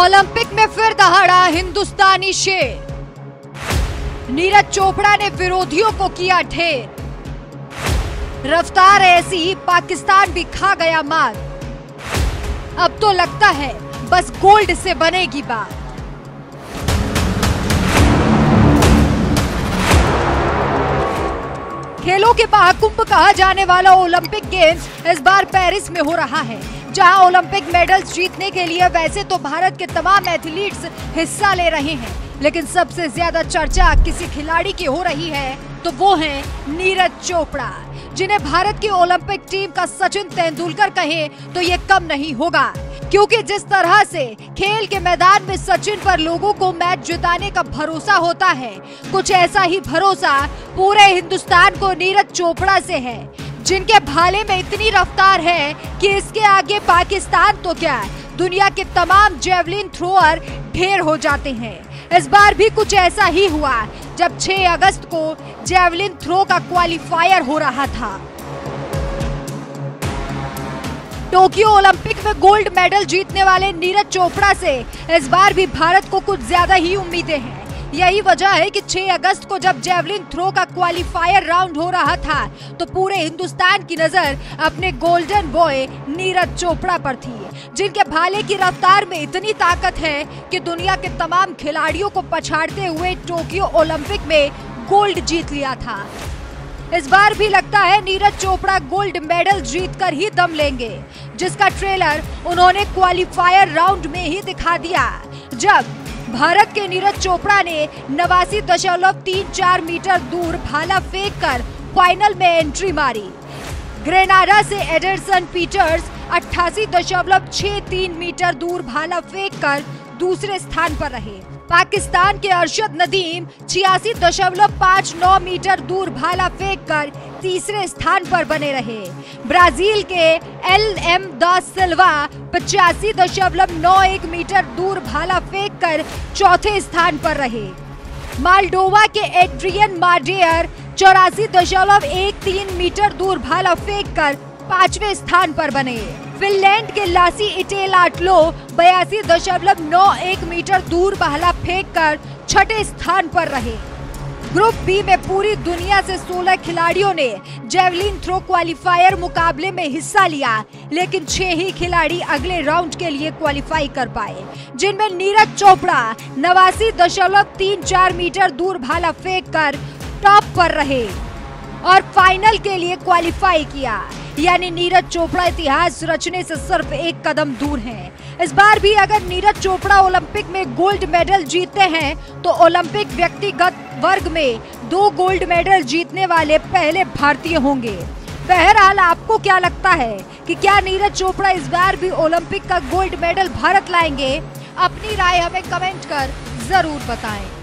Olympic में फिर दहाड़ा हिंदुस्तानी शेर। नीरज चोपड़ा ने विरोधियों को किया ढेर। रफ्तार ऐसी पाकिस्तान भी खा गया मार। अब तो लगता है बस गोल्ड से बनेगी बात। खेलों के महाकुंभ कहा जाने वाला ओलंपिक गेम्स इस बार पेरिस में हो रहा है, जहां ओलंपिक मेडल्स जीतने के लिए वैसे तो भारत के तमाम एथलीट्स हिस्सा ले रहे हैं, लेकिन सबसे ज्यादा चर्चा किसी खिलाड़ी की हो रही है तो वो है नीरज चोपड़ा, जिन्हें भारत की ओलंपिक टीम का सचिन तेंदुलकर कहे तो ये कम नहीं होगा, क्योंकि जिस तरह से खेल के मैदान में सचिन पर लोगों को मैच जिताने का भरोसा होता है, कुछ ऐसा ही भरोसा पूरे हिंदुस्तान को नीरज चोपड़ा से है, जिनके भाले में इतनी रफ्तार है कि इसके आगे पाकिस्तान तो क्या दुनिया के तमाम जेवलिन थ्रोअर ढेर हो जाते हैं। इस बार भी कुछ ऐसा ही हुआ जब 6 अगस्त को जेवलिन थ्रो का क्वालिफायर हो रहा था। टोक्यो ओलंपिक में गोल्ड मेडल जीतने वाले नीरज चोपड़ा से इस बार भी भारत को कुछ ज्यादा ही उम्मीदें हैं। यही वजह है कि 6 अगस्त को जब जेवलिन थ्रो का क्वालिफायर राउंड हो रहा था तो पूरे हिंदुस्तान की नजर अपने गोल्डन बॉय नीरज चोपड़ा पर थी, जिनके भाले की रफ्तार में इतनी ताकत है कि दुनिया के तमाम खिलाड़ियों को पछाड़ते हुए टोक्यो ओलंपिक में गोल्ड जीत लिया था। इस बार भी लगता है नीरज चोपड़ा गोल्ड मेडल जीतकर ही दम लेंगे, जिसका ट्रेलर उन्होंने क्वालिफायर राउंड में ही दिखा दिया, जब भारत के नीरज चोपड़ा ने 89.34 मीटर दूर भाला फेंककर फाइनल में एंट्री मारी। ग्रेनाडा से एडरसन पीटर्स 88.63 मीटर दूर भाला फेंककर दूसरे स्थान पर रहे। पाकिस्तान के अरशद नदीम 86.59 मीटर दूर भाला फेंककर तीसरे स्थान पर बने रहे। ब्राजील के LM Da Silva 85.91 मीटर दूर भाला फेंककर चौथे स्थान पर रहे। माल्डोवा के एट्रियन मार्डेयर 84.13 मीटर दूर भाला फेंककर पांचवें स्थान पर बने। फिनलैंड के लासी इटेलाटलो 82.91 मीटर दूर भाला फेंककर छठे स्थान पर रहे। ग्रुप बी में पूरी दुनिया से 16 खिलाड़ियों ने जेवलिन थ्रो क्वालिफायर मुकाबले में हिस्सा लिया, लेकिन 6 ही खिलाड़ी अगले राउंड के लिए क्वालिफाई कर पाए, जिनमें नीरज चोपड़ा 89.34 मीटर दूर भाला फेंककर टॉप पर रहे और फाइनल के लिए क्वालिफाई किया। यानी नीरज चोपड़ा इतिहास रचने से सिर्फ एक कदम दूर हैं। इस बार भी अगर नीरज चोपड़ा ओलंपिक में गोल्ड मेडल जीतते हैं तो ओलंपिक व्यक्तिगत वर्ग में 2 गोल्ड मेडल जीतने वाले पहले भारतीय होंगे। बहरहाल, आपको क्या लगता है कि क्या नीरज चोपड़ा इस बार भी ओलंपिक का गोल्ड मेडल भारत लाएंगे? अपनी राय हमें कमेंट कर जरूर बताएं।